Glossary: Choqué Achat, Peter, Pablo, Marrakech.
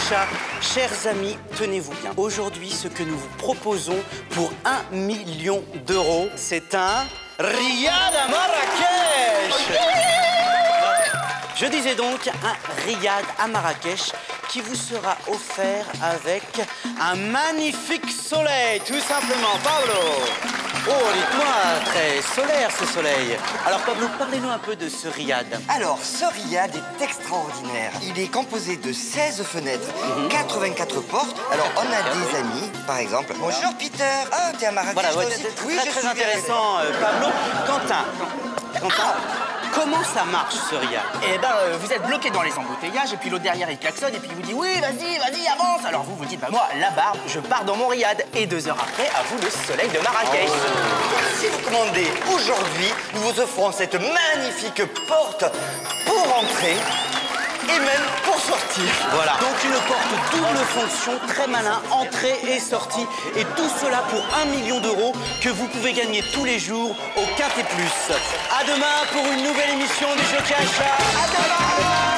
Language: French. Achat. Chers amis, tenez-vous bien. Aujourd'hui, ce que nous vous proposons pour 1 million d'euros, c'est un... Riad à Marrakech. Je disais donc un Riad à Marrakech qui vous sera offert avec un magnifique soleil, tout simplement. Pablo. Oh, dites-moi, très solaire ce soleil. Alors Pablo, parlez-nous un peu de ce riad. Alors, ce riad est extraordinaire. Il est composé de 16 fenêtres, 84 portes. Alors, on a des amis, par exemple. Bonjour Peter. Ah, t'es à Marrakech. Voilà, oui, très, très intéressant, Pablo. Quentin. Comment ça marche, ce riad? Eh ben, vous êtes bloqué dans les embouteillages, et puis l'autre derrière, il klaxonne, et puis il vous dit « Oui, vas-y, avance !» Alors vous vous dites « Bah moi, la barbe, je pars dans mon riad. » Et 2 heures après, à vous le soleil de Marrakech. Si vous commandez aujourd'hui, nous vous offrons cette magnifique porte pour entrer et même pour sortir. Voilà. Donc une porte double fonction, très malin, entrée et sortie. Et tout cela pour 1 million d'euros que vous pouvez gagner tous les jours au Quintet Plus. À demain pour une nouvelle émission du Choqué Achat. À demain.